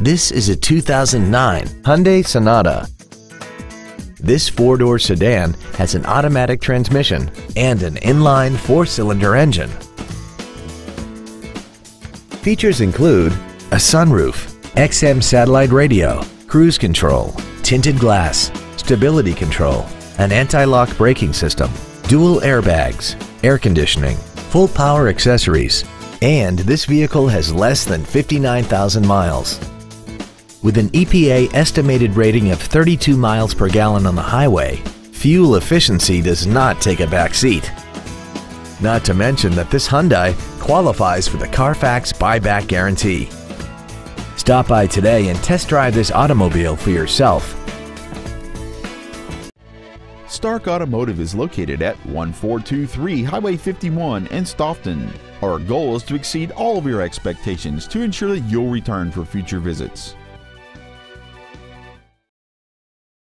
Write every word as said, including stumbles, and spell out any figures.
This is a two thousand nine Hyundai Sonata. This four-door sedan has an automatic transmission and an inline four-cylinder engine. Features include a sunroof, X M satellite radio, cruise control, tinted glass, stability control, an anti-lock braking system, dual airbags, air conditioning, full power accessories, and this vehicle has less than fifty-nine thousand miles. With an E P A estimated rating of thirty-two miles per gallon on the highway, fuel efficiency does not take a back seat. Not to mention that this Hyundai qualifies for the Carfax buyback guarantee. Stop by today and test drive this automobile for yourself. Stark Automotive is located at one four two three Highway fifty-one in Stoughton. Our goal is to exceed all of your expectations to ensure that you'll return for future visits.